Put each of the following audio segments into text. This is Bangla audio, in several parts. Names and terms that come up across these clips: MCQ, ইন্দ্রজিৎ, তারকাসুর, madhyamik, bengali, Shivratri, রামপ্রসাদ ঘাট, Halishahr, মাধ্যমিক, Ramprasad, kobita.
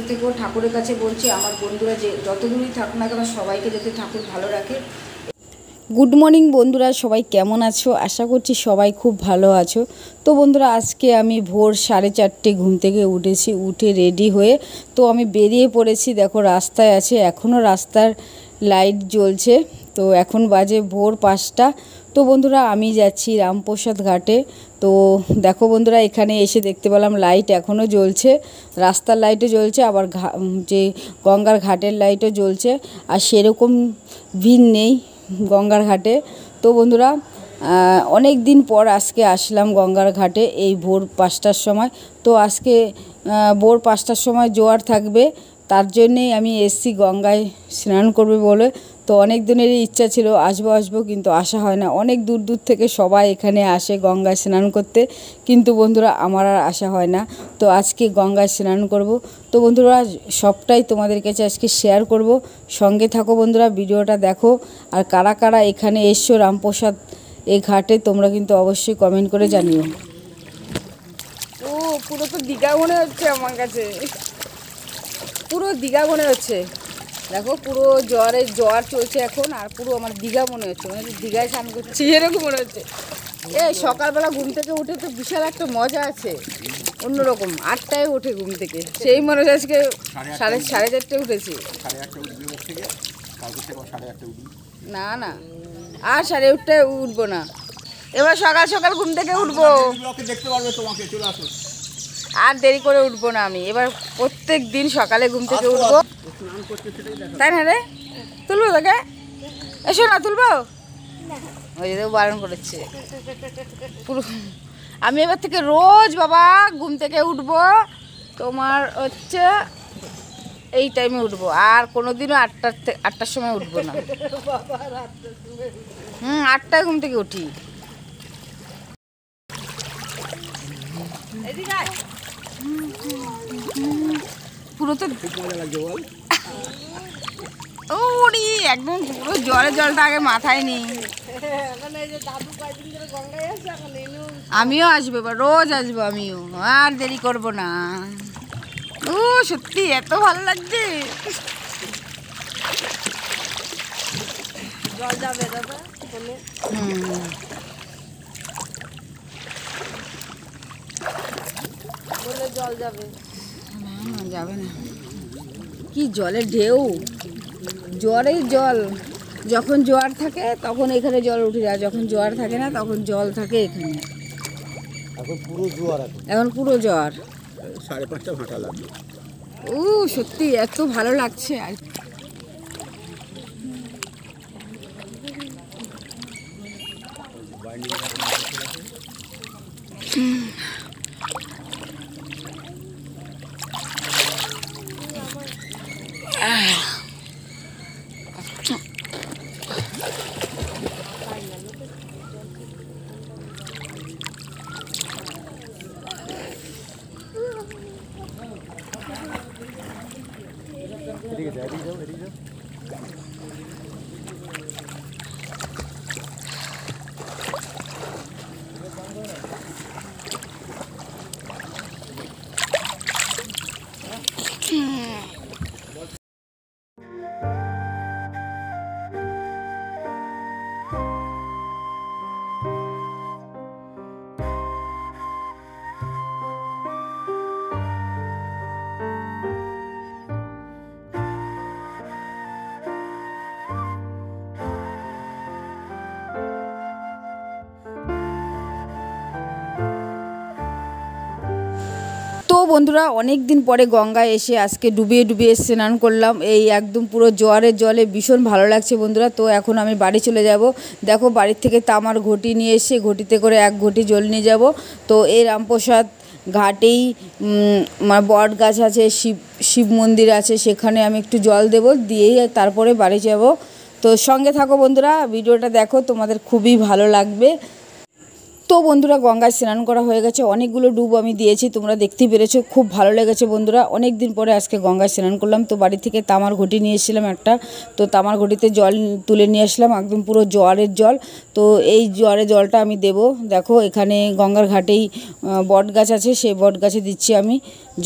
প্রত্যেকবার ঠাকুরের কাছে বলছি আমার বন্ধুরা যে যত দূরই থাকুক না কেন সবাইকে যাতে ঠাকুর ভালো রাখে। গুড মর্নিং বন্ধুরা, সবাই কেমন আছো? আশা করছি সবাই খুব ভালো আছো। তো বন্ধুরা, আজকে আমি ভোর 4:30 ঘুম থেকে উঠেছি, উঠে রেডি হয়ে তো আমি বেরিয়ে পড়েছি। দেখো রাস্তায় আছে, এখনও রাস্তার লাইট জ্বলছে। তো এখন বাজে ভোর 5টা। তো বন্ধুরা আমি যাচ্ছি রামপ্রসাদ ঘাটে। তো দেখো বন্ধুরা, এখানে এসে দেখতে পেলাম লাইট এখনও জ্বলছে, রাস্তার লাইটও জ্বলছে, আবার যে গঙ্গার ঘাটের লাইটও জ্বলছে, আর সেরকম ভিড় নেই গঙ্গার ঘাটে। তো বন্ধুরা অনেক দিন পর আজকে আসলাম গঙ্গার ঘাটে এই ভোর 5টার সময়। তো আজকে ভোর 5টার সময় জোয়ার থাকবে, তার জন্যেই আমি এসছি গঙ্গায় স্নান করবে বলে। তো অনেক দিনেরই ইচ্ছা ছিল, আসবো কিন্তু আসা হয় না। অনেক দূর থেকে সবাই এখানে আসে গঙ্গায় স্নান করতে, কিন্তু বন্ধুরা আমার আর আসা হয় না। তো আজকে গঙ্গায় স্নান করব। তো বন্ধুরা সবটাই তোমাদের কাছে আজকে শেয়ার করব, সঙ্গে থাকো বন্ধুরা, ভিডিওটা দেখো। আর কারা কারা এখানে এসছো রামপ্রসাদ এই ঘাটে তোমরা কিন্তু অবশ্যই কমেন্ট করে জানিও। ও পুরো তো দীঘা মনে হচ্ছে আমার কাছে, পুরো দীঘা মনে হচ্ছে। দেখো পুরো জোয়ার চলছে এখন, আর পুরো আমার দীঘা মনে হচ্ছে, মানে দীঘায় স্নান করছি এরকম মনে হচ্ছে। এই সকালবেলা ঘুম থেকে উঠে তো বিশাল একটা মজা আছে, অন্যরকম। 8টায় উঠে ঘুম থেকে, সেই মনে হচ্ছে আজকে 4:30 উঠেছি। না না, আর 8:30 উঠবো না, এবার সকাল ঘুম থেকে উঠবো, দেখতে পারবে তোমাকে, চলে আসো। আর দেরি করে উঠবো না আমি, এবার প্রত্যেক দিন সকালে ঘুম থেকে উঠবো, তাই না রে? তুলবো তোকে, এসো না তুলবো, ওই যে বারণ করেছে। আমি এবার থেকে রোজ বাবা ঘুম থেকে উঠবো তোমার হচ্ছে এই টাইমে উঠবো, আর কোনো দিনও 8টার সময় উঠবো না। 8টায় ঘুম থেকে উঠি। পুরো তো একদম পুরো জলটা আগে মাথায় নেই। আমিও আসবো এবার, রোজ আসবো আমিও, আর দেরি করব না। ও সত্যি এত ভালো লাগছে, জল যাবে দাদা। জল যাবে না, যাবে না, কি জলের ঢেউ, জোয়ারের জল। যখন জোয়ার থাকে তখন এখানে জল উঠে যায়, যখন জোয়ার থাকে না তখন জল থাকে এখানে। এখন পুরো জোয়ার। 5:30 ঘন্টা লাগবে। ও সত্যি এত ভালো লাগছে। আর বন্ধুরা অনেক দিন পরে গঙ্গায় এসে আজকে ডুবিয়ে স্নান করলাম, এই একদম পুরো জোয়ারের জলে, ভীষণ ভালো লাগছে বন্ধুরা। তো এখন আমি বাড়ি চলে যাব। দেখো বাড়ির থেকে তামার ঘটি নিয়ে এসে ঘটিতে করে এক ঘটি জল নিয়ে যাব। তো এই রামপ্রসাদ ঘাটেই বট গাছ আছে, শিব মন্দির আছে, সেখানে আমি একটু জল দেব, দিয়েই তারপরে বাড়ি যাব। তো সঙ্গে থাকো বন্ধুরা, ভিডিওটা দেখো, তোমাদের খুবই ভালো লাগবে। তো বন্ধুরা গঙ্গায় স্নান করা হয়ে গেছে, অনেকগুলো ডুব আমি দিয়েছি, তোমরা দেখতে পেরেছো, খুব ভালো লেগেছে বন্ধুরা। অনেক দিন পরে আজকে গঙ্গায় স্নান করলাম। তো বাড়ি থেকে তামার ঘটি নিয়ে এসেছিলাম একটা, তো তামার ঘটিতে জল তুলে নিয়ে আসলাম, একদম পুরো জোয়ারের জল। তো এই জোয়ারের জলটা আমি দেব, দেখো এখানে গঙ্গার ঘাটেই বট গাছ আছে, সেই বট গাছে দিচ্ছি আমি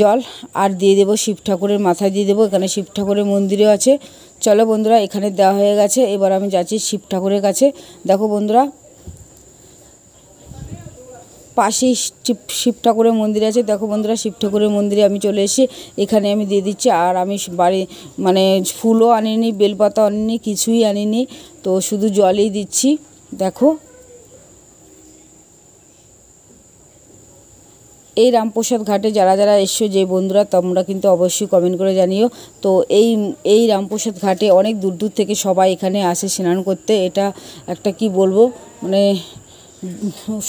জল, আর দিয়ে দেবো শিব ঠাকুরের মাথায় দিয়ে দেবো, এখানে শিব ঠাকুরের মন্দিরও আছে। চলো বন্ধুরা, এখানে দেওয়া হয়ে গেছে, এবার আমি যাচ্ছি শিব ঠাকুরের কাছে। দেখো বন্ধুরা পাশেই শিব ঠাকুরের মন্দির আছে, দেখো বন্ধুরা শিব ঠাকুরের মন্দিরে আমি চলে এসে এখানে আমি দিয়ে দিচ্ছি। আর আমি বাড়ি মানে ফুলও আনিনি, বেলপাতা আনিনি, কিছুই আনিনি, তো শুধু জলেই দিচ্ছি। দেখো এই রামপ্রসাদ ঘাটে যারা যারা এসছো যে বন্ধুরা, তোমরা কিন্তু অবশ্যই কমেন্ট করে জানিও। তো এই রামপ্রসাদ ঘাটে অনেক দূর দূর থেকে সবাই এখানে আসে স্নান করতে। এটা একটা কি বলবো, মানে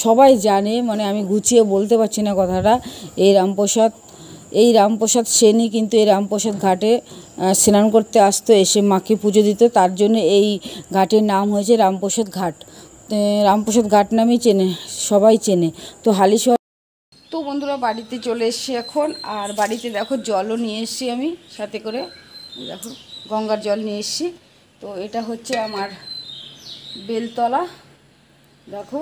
সবাই জানে, মানে আমি গুছিয়ে বলতে পারছি না কথাটা। এই রামপ্রসাদ সেনই কিন্তু এই রামপ্রসাদ ঘাটে স্নান করতে আসতো, এসে মাকে পুজো দিত, তার জন্য এই ঘাটের নাম হয়েছে রামপ্রসাদ ঘাট। রামপ্রসাদ ঘাট নামেই চেনে, সবাই চেনে। তো হালিশহর। তো বন্ধুরা বাড়িতে চলে এসছি এখন, আর বাড়িতে দেখো জলও নিয়ে এসছি আমি সাথে করে, দেখো গঙ্গার জল নিয়ে এসছি। তো এটা হচ্ছে আমার বেলতলা, দেখো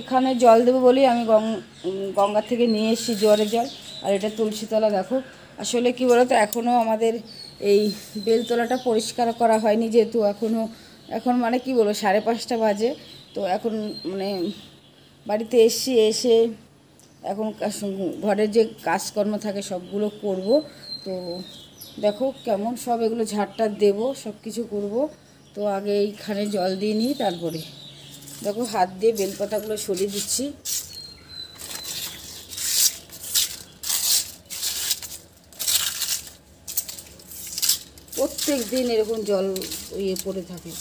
এখানে জল দেবো বলেই আমি গঙ্গা থেকে নিয়ে এসেছি জোয়ারের জল। আর এটা তুলসীতলা, দেখো আসলে কি বলতো এখনও আমাদের এই বেলতলাটা পরিষ্কার করা হয়নি, যেহেতু এখন মানে কি বলবো 5:30 বাজে। তো এখন মানে বাড়িতে এসছি, এসে এখন ঘরের যে কাজকর্ম থাকে সবগুলো করব। তো দেখো কেমন সব এগুলো ঝাড়টা দেবো, সব কিছু করবো। তো আগে এইখানে জল দিয়ে নিই, তারপরে দেখো হাত দিয়ে বেলপাতাগুলো সরিয়ে দিচ্ছি। প্রত্যেক দিন এরকম জল ইয়ে পড়ে থাকে।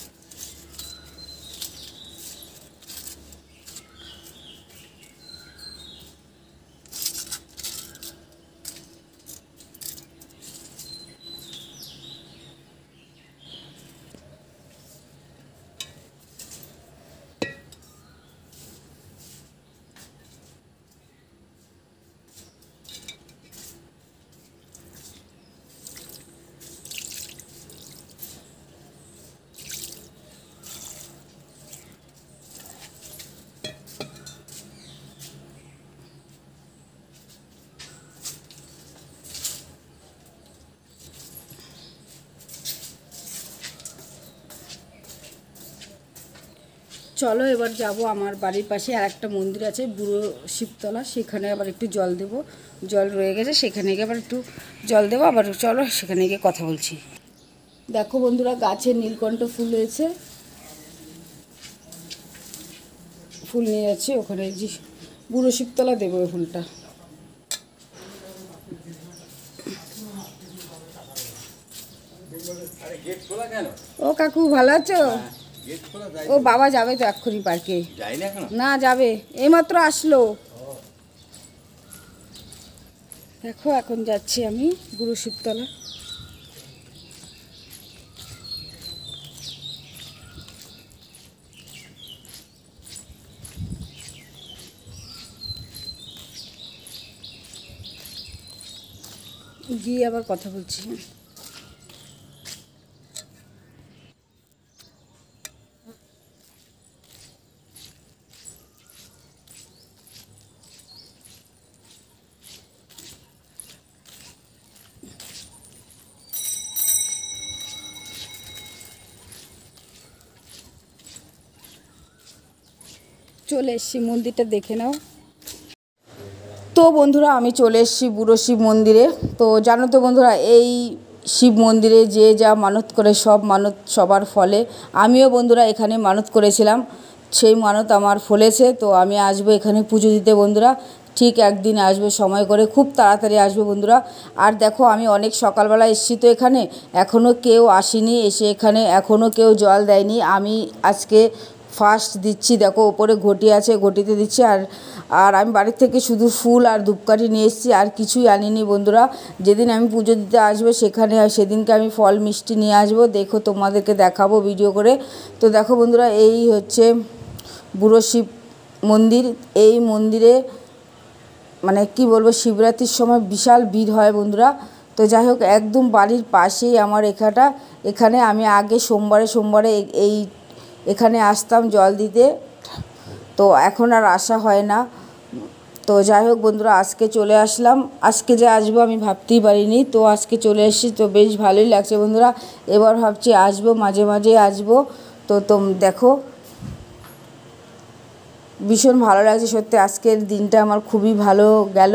চলো এবার যাব, আমার বাড়ির পাশে আর একটা মন্দির আছে বুড়ো শিবতলা, সেখানে আবার একটু জল দেবো, জল রয়ে গেছে, সেখানে গিয়ে আবার একটু জল দেবো। আবার চলো সেখানে গিয়ে কথা বলছি। দেখো বন্ধুরা গাছে নীলকণ্ঠ ফুল হয়েছে, ফুল নিয়ে যাচ্ছে ওখানে, যে বুড়ো শিবতলা দেবো ওই ফুলটা। ও কাকু ভালো আছো? ও বাবা যাবে তো এক্ষুনি পার্কে, না যাবে এইমাত্র আসলো। দেখো এখন যাচ্ছি আমি গুরু শিবতলা। গিয়ে আবার কথা বলছি। চলে এসছি, মন্দিরটা দেখে নাও। তো বন্ধুরা আমি চলে এসছি বুড়ো শিব মন্দিরে। তো জানো তো বন্ধুরা এই শিব মন্দিরে যে যা মানত করে সব মানত সবার ফলে। আমিও বন্ধুরা এখানে মানত করেছিলাম, সেই মানত আমার ফলেছে। তো আমি আসবো এখানে পুজো দিতে বন্ধুরা, ঠিক একদিন আসবো সময় করে, খুব তাড়াতাড়ি আসবো বন্ধুরা। আর দেখো আমি অনেক সকালবেলা এসেছি, তো এখানে এখনও কেউ আসেনি, এসে এখানে এখনও কেউ জল দেয়নি। আমি আজকে ফার্স্ট দিচ্ছি, দেখো ওপরে ঘটি আছে, ঘটিতে দিচ্ছি। আর আর আমি বাড়ির থেকে শুধু ফুল আর ধূপকাঠি নিয়ে এসেছি, আর কিছুই আনিনি বন্ধুরা। যেদিন আমি পুজো দিতে আসবো সেখানে সেদিনকে আমি ফল মিষ্টি নিয়ে আসবো, দেখো তোমাদেরকে দেখাবো ভিডিও করে। তো দেখো বন্ধুরা, এই হচ্ছে বুড়ো শিব মন্দির। এই মন্দিরে মানে কি বলবো, শিবরাত্রির সময় বিশাল ভিড় হয় বন্ধুরা। তো যাই হোক, একদম বাড়ির পাশেই আমার এখানটা। এখানে আমি আগে সোমবারে এই এখানে আসতাম জল দিতে, তো এখন আর আসা হয় না। তো যাই হোক বন্ধুরা, আজকে চলে আসলাম। আজকে যে আসবো আমি ভাবতেই পারিনি, তো আজকে চলে এসেছি। তো বেশ ভালোই লাগছে বন্ধুরা। এবার ভাবছি আসবো, মাঝে মাঝে আসবো। তো দেখো ভীষণ ভালো লাগছে সত্যি। আজকের দিনটা আমার খুবই ভালো গেল,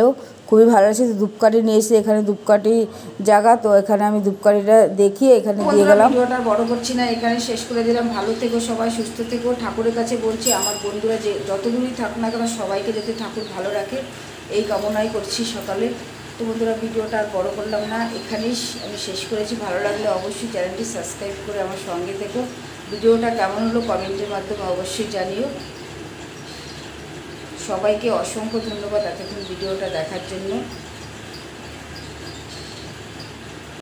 খুবই ভালো লাগছে। ধূপকাঠি নিয়ে এসে, এখানে ধূপকাঠি জায়গা, তো এখানে আমি ধূপকাঠিটা দেখি, এখানে দিয়ে গেলাম। ভিডিওটা বড় করছি না, এখানে শেষ করে দিলাম। ভালো থেকো সবাই, সুস্থ থেকো। ঠাকুরের কাছে বলছি, আমার বন্ধুরা যে যত দূরই থাকুক না কেন, সবাইকে যাতে ঠাকুর ভালো রাখে, এই কামনাই করছি সকালে। তো বন্ধুরা, ভিডিওটা আর বড় করলাম না, এখানেই আমি শেষ করেছি। ভালো লাগলে অবশ্যই চ্যানেলটি সাবস্ক্রাইব করে আমার সঙ্গে থেকো। ভিডিওটা কেমন হলো কমেন্টের মাধ্যমে অবশ্যই জানিও। সবাইকে অসংখ্য ধন্যবাদ এতক্ষণ ভিডিওটা দেখার জন্য।